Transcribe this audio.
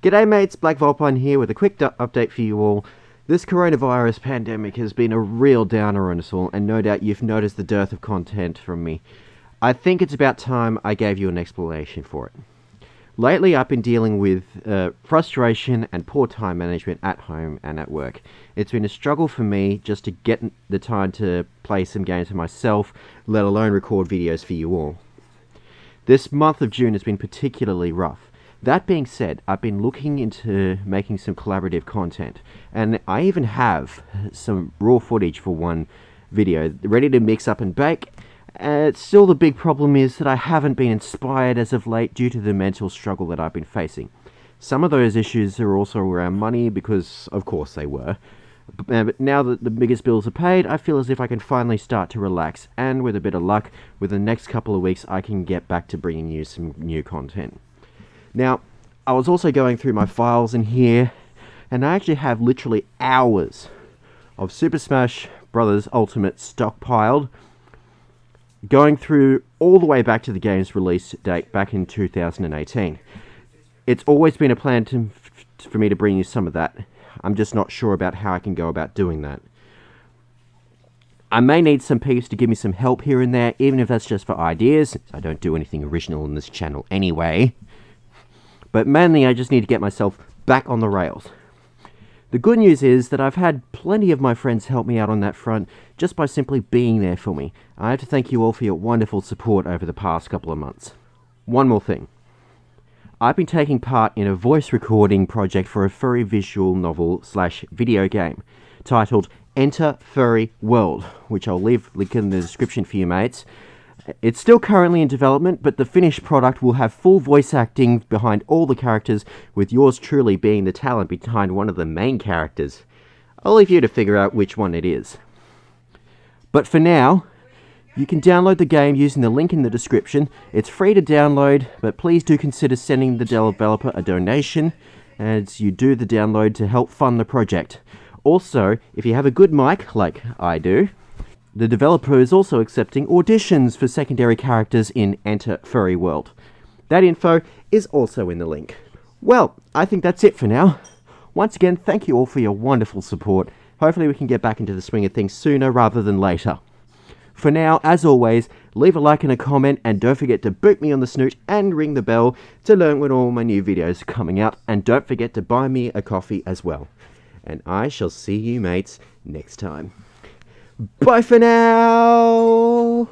G'day mates, Black Vulpine here with a quick update for you all. This coronavirus pandemic has been a real downer on us all, and no doubt you've noticed the dearth of content from me. I think it's about time I gave you an explanation for it. Lately I've been dealing with frustration and poor time management at home and at work. It's been a struggle for me just to get the time to play some games for myself, let alone record videos for you all. This month of June has been particularly rough. That being said, I've been looking into making some collaborative content, and I even have some raw footage for one video, ready to mix up and bake. Still the big problem is that I haven't been inspired as of late due to the mental struggle that I've been facing. Some of those issues are also around money, because of course they were. But now that the biggest bills are paid, I feel as if I can finally start to relax, and with a bit of luck, within the next couple of weeks I can get back to bringing you some new content. Now, I was also going through my files in here, and I actually have literally hours of Super Smash Brothers Ultimate stockpiled, going through all the way back to the game's release date back in 2018. It's always been a plan for me to bring you some of that. I'm just not sure about how I can go about doing that. I may need some peeps to give me some help here and there, even if that's just for ideas, since I don't do anything original on this channel anyway. But mainly I just need to get myself back on the rails. The good news is that I've had plenty of my friends help me out on that front just by simply being there for me. I have to thank you all for your wonderful support over the past couple of months. One more thing. I've been taking part in a voice recording project for a furry visual novel / video game titled Enter Furry World, which I'll leave link in the description for you mates. It's still currently in development, but the finished product will have full voice acting behind all the characters, with yours truly being the talent behind one of the main characters. I'll leave you to figure out which one it is. But for now, you can download the game using the link in the description. It's free to download, but please do consider sending the developer a donation as you do the download to help fund the project. Also, if you have a good mic, like I do, the developer is also accepting auditions for secondary characters in Enter Furry World. That info is also in the link. Well, I think that's it for now. Once again, thank you all for your wonderful support. Hopefully we can get back into the swing of things sooner rather than later. For now, as always, leave a like and a comment, and don't forget to boot me on the snoot and ring the bell to learn when all my new videos are coming out, and don't forget to buy me a coffee as well. And I shall see you mates next time. Bye for now!